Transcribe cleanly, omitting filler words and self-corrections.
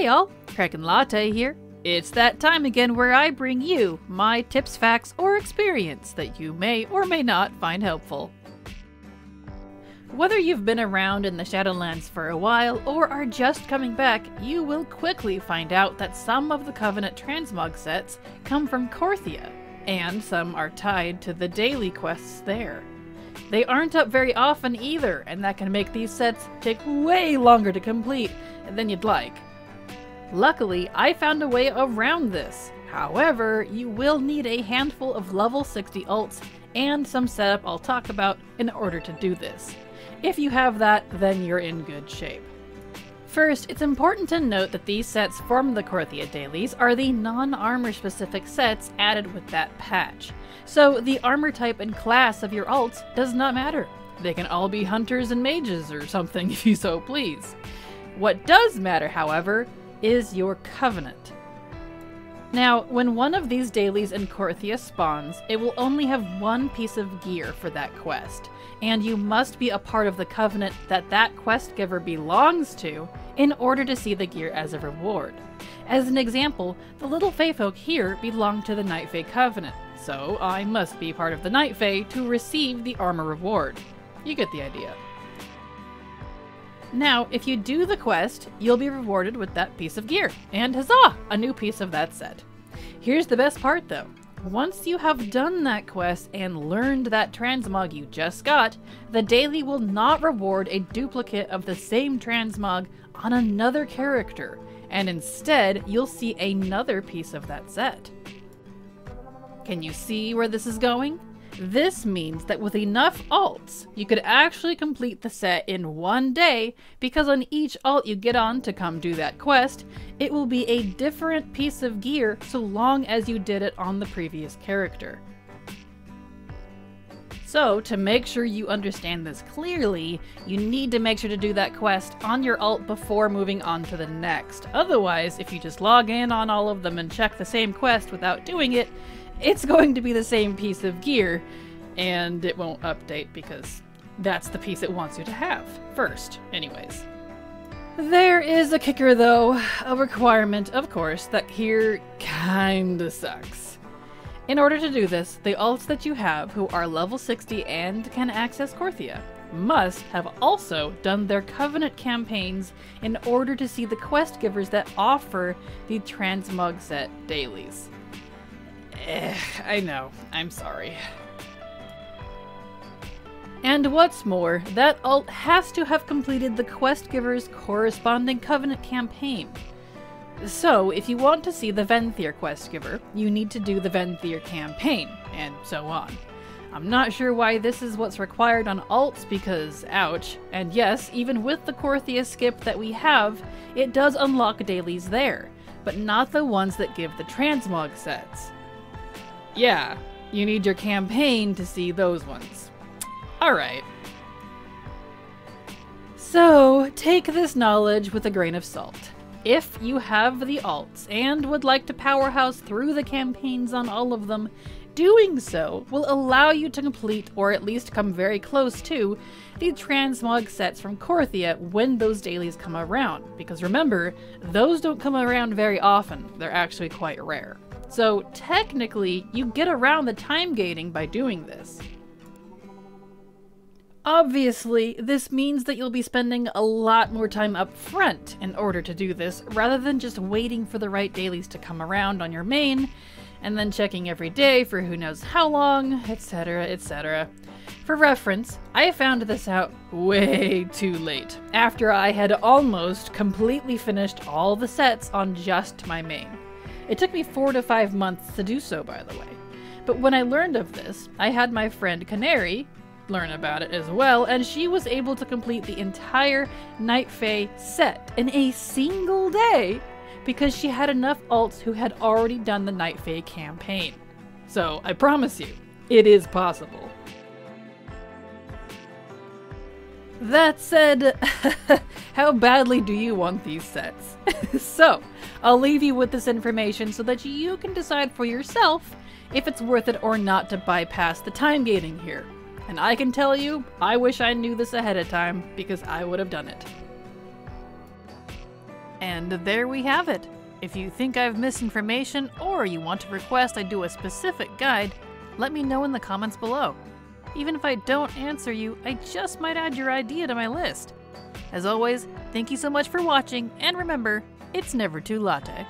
Hey y'all, Kraken Latte here. It's that time again where I bring you my tips, facts, or experience that you may or may not find helpful. Whether you've been around in the Shadowlands for a while or are just coming back, you will quickly find out that some of the Covenant Transmog sets come from Korthia, and some are tied to the daily quests there. They aren't up very often either, and that can make these sets take way longer to complete than you'd like. Luckily, I found a way around this. However, you will need a handful of level 60 ults and some setup I'll talk about in order to do this. If you have that, then you're in good shape. First, it's important to note that these sets from the Korthia dailies are the non-armor specific sets added with that patch. So the armor type and class of your alts does not matter. They can all be hunters and mages or something if you so please. What does matter, however, is your covenant. Now, when one of these dailies in Korthia spawns, it will only have one piece of gear for that quest, and you must be a part of the covenant that quest giver belongs to in order to see the gear as a reward. As an example, the little Fae folk here belong to the Night Fae covenant, so I must be part of the Night Fae to receive the armor reward. You get the idea. Now, if you do the quest, you'll be rewarded with that piece of gear, and huzzah! A new piece of that set. Here's the best part though. Once you have done that quest and learned that transmog you just got, the daily will not reward a duplicate of the same transmog on another character, and instead you'll see another piece of that set. Can you see where this is going? This means that with enough alts, you could actually complete the set in one day, because on each alt you get on to come do that quest, it will be a different piece of gear so long as you did it on the previous character. So to make sure you understand this clearly, you need to make sure to do that quest on your alt before moving on to the next. Otherwise, if you just log in on all of them and check the same quest without doing it, it's going to be the same piece of gear, and it won't update because that's the piece it wants you to have first, anyways. There is a kicker though, a requirement, of course, that here kinda sucks. In order to do this, the alts that you have who are level 60 and can access Korthia must have also done their covenant campaigns in order to see the quest givers that offer the transmog set dailies. I know, I'm sorry. And what's more, that alt has to have completed the quest giver's corresponding covenant campaign. So, if you want to see the Venthyr quest giver, you need to do the Venthyr campaign, and so on. I'm not sure why this is what's required on alts because, ouch, and yes, even with the Korthia skip that we have, it does unlock dailies there, but not the ones that give the transmog sets. Yeah, you need your campaign to see those ones. Alright. So, take this knowledge with a grain of salt. If you have the alts and would like to powerhouse through the campaigns on all of them, doing so will allow you to complete, or at least come very close to, the transmog sets from Korthia when those dailies come around. Because remember, those don't come around very often, they're actually quite rare. So technically, you get around the time gating by doing this. Obviously, this means that you'll be spending a lot more time up front in order to do this, rather than just waiting for the right dailies to come around on your main, and then checking every day for who knows how long, etc, etc. For reference, I found this out way too late, after I had almost completely finished all the sets on just my main. It took me 4 to 5 months to do so, by the way. But when I learned of this, I had my friend Canary learn about it as well, and she was able to complete the entire Night Fae set in a single day because she had enough alts who had already done the Night Fae campaign. So I promise you, it is possible. That said, how badly do you want these sets? So, I'll leave you with this information so that you can decide for yourself if it's worth it or not to bypass the time gating here. And I can tell you, I wish I knew this ahead of time because I would have done it. And there we have it. If you think I've misinformation or you want to request I do a specific guide, let me know in the comments below. Even if I don't answer you, I just might add your idea to my list. As always, thank you so much for watching, and remember, it's never too latte.